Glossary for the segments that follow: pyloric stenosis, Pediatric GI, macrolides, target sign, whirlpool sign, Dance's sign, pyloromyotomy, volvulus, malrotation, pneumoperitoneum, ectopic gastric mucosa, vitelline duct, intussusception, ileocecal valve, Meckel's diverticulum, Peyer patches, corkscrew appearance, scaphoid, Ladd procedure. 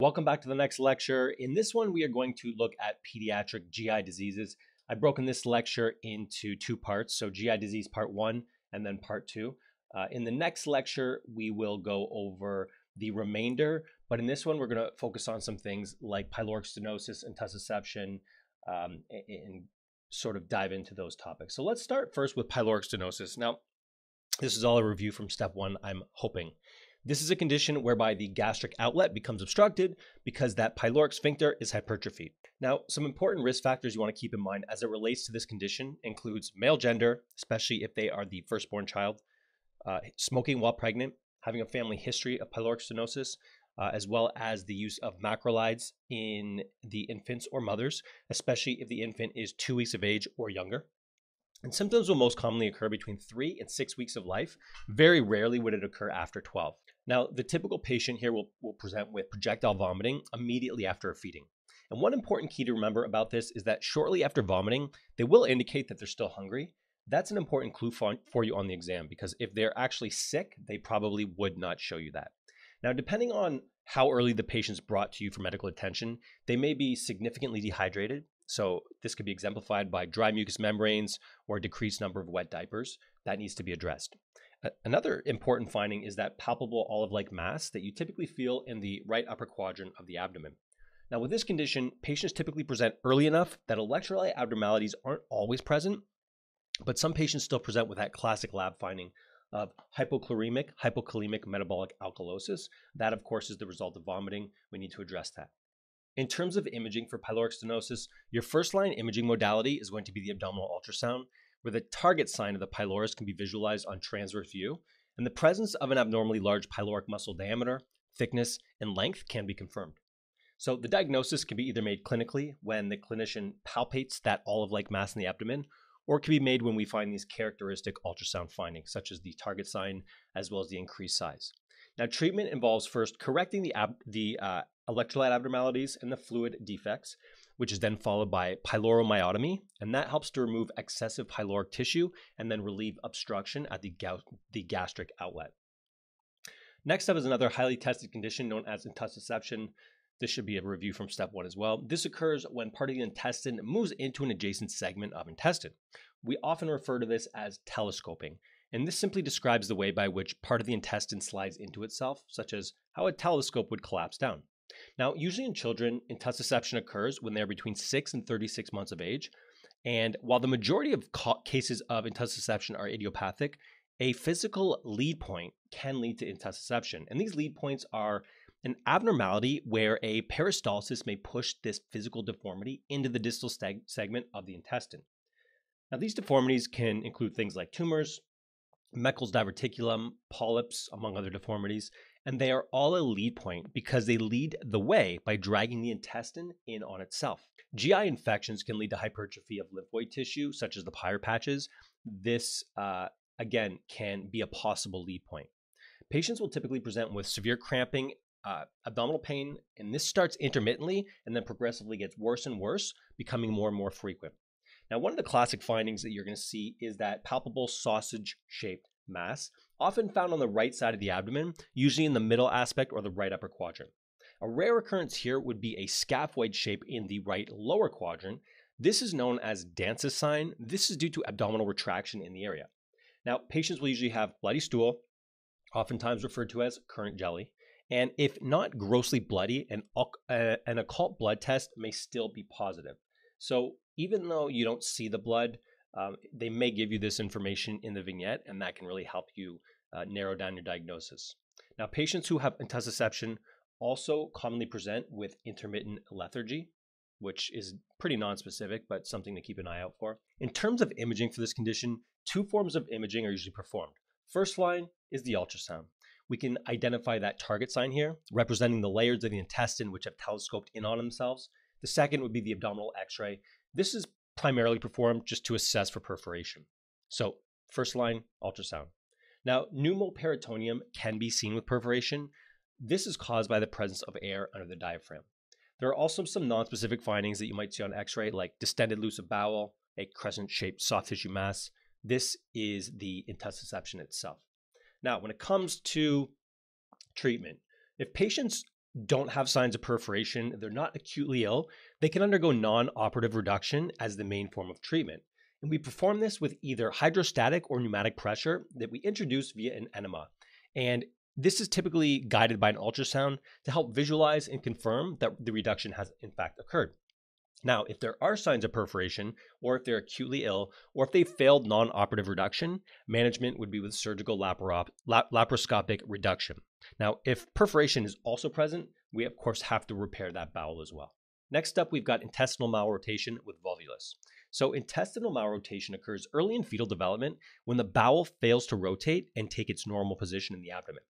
Welcome back to the next lecture. In this one, we are going to look at pediatric GI diseases. I've broken this lecture into two parts, so GI disease part one and then part two. In the next lecture, we will go over the remainder, but in this one, we're going to focus on some things like pyloric stenosis, intussusception, and sort of dive into those topics. So let's start first with pyloric stenosis. Now, this is all a review from step one, I'm hoping. This is a condition whereby the gastric outlet becomes obstructed because that pyloric sphincter is hypertrophied. Now, some important risk factors you want to keep in mind as it relates to this condition includes male gender, especially if they are the firstborn child, smoking while pregnant, having a family history of pyloric stenosis, as well as the use of macrolides in the infants or mothers, especially if the infant is 2 weeks of age or younger. And symptoms will most commonly occur between 3 and 6 weeks of life. Very rarely would it occur after 12. Now, the typical patient here will present with projectile vomiting immediately after feeding. And one important key to remember about this is that shortly after vomiting, they will indicate that they're still hungry. That's an important clue for you on the exam, because if they're actually sick, they probably would not show you that. Now, depending on how early the patient's brought to you for medical attention, they may be significantly dehydrated. So this could be exemplified by dry mucous membranes or a decreased number of wet diapers. That needs to be addressed. Another important finding is that palpable olive-like mass that you typically feel in the right upper quadrant of the abdomen. Now, with this condition, patients typically present early enough that electrolyte abnormalities aren't always present, but some patients still present with that classic lab finding of hypochloremic, hypokalemic metabolic alkalosis. That, of course, is the result of vomiting. We need to address that. In terms of imaging for pyloric stenosis, your first-line imaging modality is going to be the abdominal ultrasound, where the target sign of the pylorus can be visualized on transverse view, and the presence of an abnormally large pyloric muscle diameter, thickness, and length can be confirmed. So the diagnosis can be either made clinically when the clinician palpates that olive-like mass in the abdomen, or it can be made when we find these characteristic ultrasound findings, such as the target sign as well as the increased size. Now, treatment involves first correcting the electrolyte abnormalities and the fluid defects, which is then followed by pyloromyotomy, and that helps to remove excessive pyloric tissue and then relieve obstruction at the gastric outlet. Next up is another highly tested condition known as intussusception. This should be a review from step one as well. This occurs when part of the intestine moves into an adjacent segment of intestine. We often refer to this as telescoping, and this simply describes the way by which part of the intestine slides into itself, such as how a telescope would collapse down. Now, usually in children, intussusception occurs when they're between 6 and 36 months of age. And while the majority of cases of intussusception are idiopathic, a physical lead point can lead to intussusception. And these lead points are an abnormality where a peristalsis may push this physical deformity into the distal segment of the intestine. Now, these deformities can include things like tumors, Meckel's diverticulum, polyps, among other deformities, and they are all a lead point because they lead the way by dragging the intestine in on itself. GI infections can lead to hypertrophy of lymphoid tissue, such as the Peyer patches. This, again, can be a possible lead point. Patients will typically present with severe cramping, abdominal pain, and this starts intermittently and then progressively gets worse and worse, becoming more and more frequent. Now, one of the classic findings that you're going to see is that palpable sausage-shaped mass, often found on the right side of the abdomen, usually in the middle aspect or the right upper quadrant. A rare occurrence here would be a scaphoid shape in the right lower quadrant. This is known as Dance's sign. This is due to abdominal retraction in the area. Now, patients will usually have bloody stool, oftentimes referred to as currant jelly, and if not grossly bloody, an occult blood test may still be positive. So even though you don't see the blood, they may give you this information in the vignette, and that can really help you narrow down your diagnosis. Now, patients who have intussusception also commonly present with intermittent lethargy, which is pretty nonspecific, but something to keep an eye out for. In terms of imaging for this condition, two forms of imaging are usually performed. First line is the ultrasound. We can identify that target sign here, representing the layers of the intestine which have telescoped in on themselves. The second would be the abdominal x-ray. This is primarily performed just to assess for perforation. So first line, ultrasound. Now, pneumoperitoneum can be seen with perforation. This is caused by the presence of air under the diaphragm. There are also some nonspecific findings that you might see on x-ray, like distended lucid bowel, a crescent-shaped soft tissue mass. This is the intussusception itself. Now, when it comes to treatment, if patients don't have signs of perforation, they're not acutely ill, they can undergo non-operative reduction as the main form of treatment. And we perform this with either hydrostatic or pneumatic pressure that we introduce via an enema. And this is typically guided by an ultrasound to help visualize and confirm that the reduction has in fact occurred. Now, if there are signs of perforation, or if they're acutely ill, or if they failed non-operative reduction, management would be with surgical laparoscopic reduction. Now, if perforation is also present, we of course have to repair that bowel as well. Next up, we've got intestinal malrotation with volvulus. So intestinal malrotation occurs early in fetal development when the bowel fails to rotate and take its normal position in the abdomen.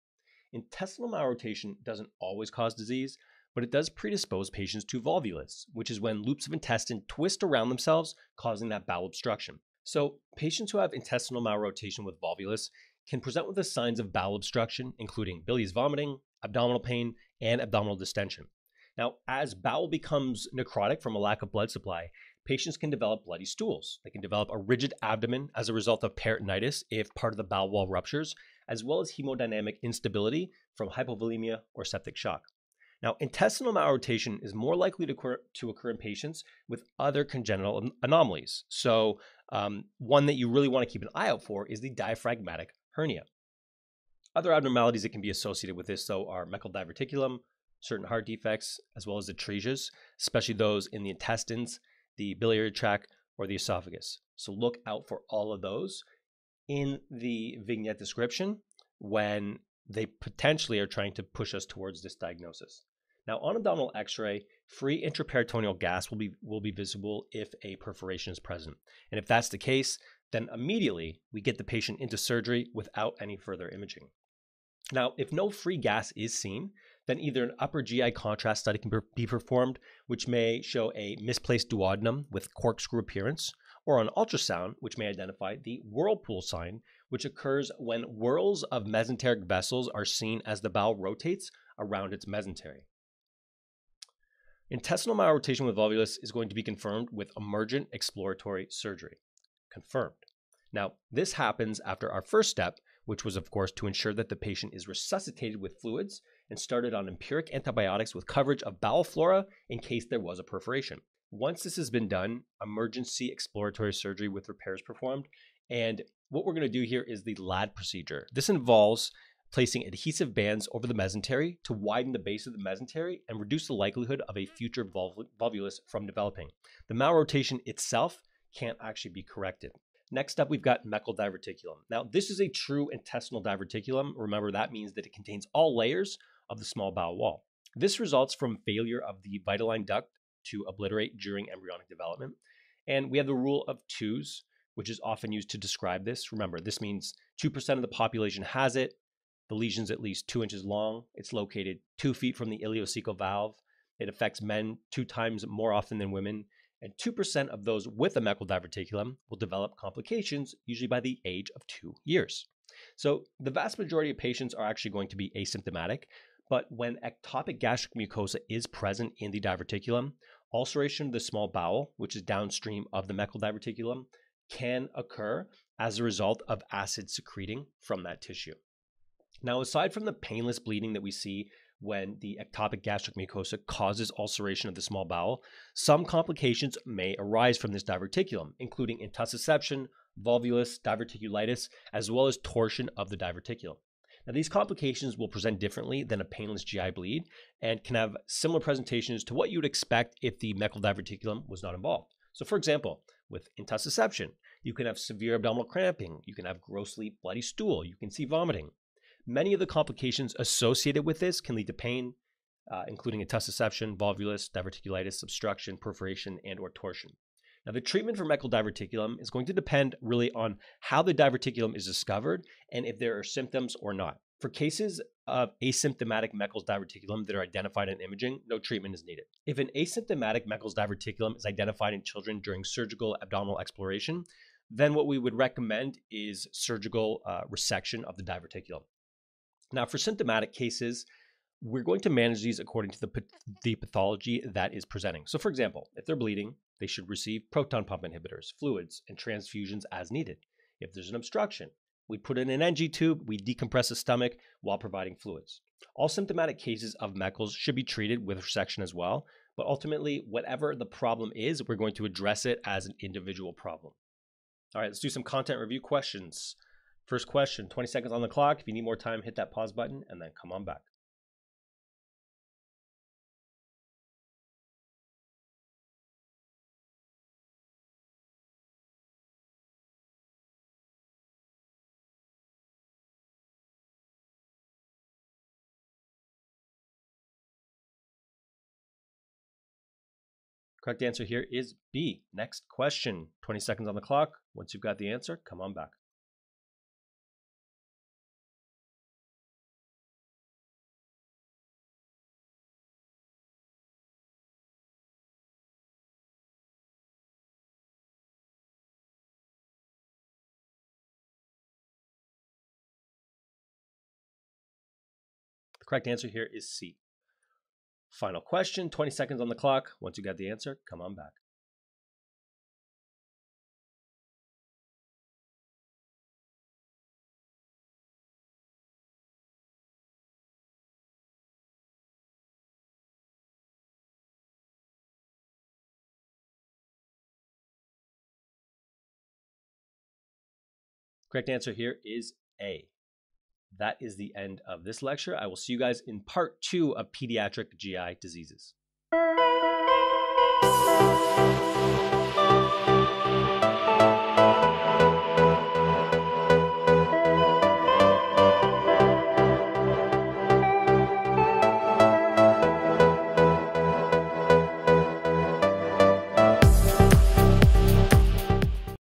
Intestinal malrotation doesn't always cause disease, but it does predispose patients to volvulus, which is when loops of intestine twist around themselves, causing that bowel obstruction. So patients who have intestinal malrotation with volvulus can present with the signs of bowel obstruction, including bilious vomiting, abdominal pain, and abdominal distension. Now, as bowel becomes necrotic from a lack of blood supply, patients can develop bloody stools. They can develop a rigid abdomen as a result of peritonitis if part of the bowel wall ruptures, as well as hemodynamic instability from hypovolemia or septic shock. Now, intestinal malrotation is more likely to occur in patients with other congenital anomalies. So one that you really want to keep an eye out for is the diaphragmatic hernia. Other abnormalities that can be associated with this, though, are Meckel's diverticulum, certain heart defects, as well as atresias, especially those in the intestines, the biliary tract, or the esophagus. So look out for all of those in the vignette description when they potentially are trying to push us towards this diagnosis. Now, on abdominal x-ray, free intraperitoneal gas will be visible if a perforation is present. And if that's the case, then immediately we get the patient into surgery without any further imaging. Now, if no free gas is seen, then either an upper GI contrast study can be performed, which may show a misplaced duodenum with corkscrew appearance, or an ultrasound, which may identify the whirlpool sign, which occurs when whirls of mesenteric vessels are seen as the bowel rotates around its mesentery. Intestinal malrotation with volvulus is going to be confirmed with emergent exploratory surgery. Confirmed. Now, this happens after our first step, which was, of course, to ensure that the patient is resuscitated with fluids and started on empiric antibiotics with coverage of bowel flora in case there was a perforation. Once this has been done, emergency exploratory surgery with repairs performed. And what we're going to do here is the Ladd procedure. This involves placing adhesive bands over the mesentery to widen the base of the mesentery and reduce the likelihood of a future volvulus from developing. The malrotation itself can't actually be corrected. Next up, we've got Meckel's diverticulum. Now, this is a true intestinal diverticulum. Remember, that means that it contains all layers of the small bowel wall. This results from failure of the vitelline duct to obliterate during embryonic development. And we have the rule of twos, which is often used to describe this. Remember, this means 2% of the population has it. The lesion's at least 2 inches long. It's located 2 feet from the ileocecal valve. It affects men 2 times more often than women. And 2% of those with a Meckel's diverticulum will develop complications, usually by the age of 2 years. So the vast majority of patients are actually going to be asymptomatic, but when ectopic gastric mucosa is present in the diverticulum, ulceration of the small bowel, which is downstream of the Meckel's diverticulum, can occur as a result of acid secreting from that tissue. Now, aside from the painless bleeding that we see when the ectopic gastric mucosa causes ulceration of the small bowel, some complications may arise from this diverticulum, including intussusception, volvulus, diverticulitis, as well as torsion of the diverticulum. Now, these complications will present differently than a painless GI bleed and can have similar presentations to what you'd expect if the Meckel's diverticulum was not involved. So, for example, with intussusception, you can have severe abdominal cramping, you can have grossly bloody stool, you can see vomiting. Many of the complications associated with this can lead to pain, including intussusception, volvulus, diverticulitis, obstruction, perforation, and or torsion. Now, the treatment for Meckel's diverticulum is going to depend really on how the diverticulum is discovered and if there are symptoms or not. For cases of asymptomatic Meckel's diverticulum that are identified in imaging, no treatment is needed. If an asymptomatic Meckel's diverticulum is identified in children during surgical abdominal exploration, then what we would recommend is surgical resection of the diverticulum. Now, for symptomatic cases, we're going to manage these according to the pathology that is presenting. So, for example, if they're bleeding, they should receive proton pump inhibitors, fluids, and transfusions as needed. If there's an obstruction, we put in an NG tube, we decompress the stomach while providing fluids. All symptomatic cases of Meckel's should be treated with resection as well, but ultimately, whatever the problem is, we're going to address it as an individual problem. All right, let's do some content review questions. First question, 20 seconds on the clock. If you need more time, hit that pause button and then come on back. Correct answer here is B. Next question. 20 seconds on the clock. Once you've got the answer, come on back. The correct answer here is C. Final question, 20 seconds on the clock. Once you got the answer, come on back. Correct answer here is A. That is the end of this lecture. I will see you guys in part 2 of pediatric GI diseases.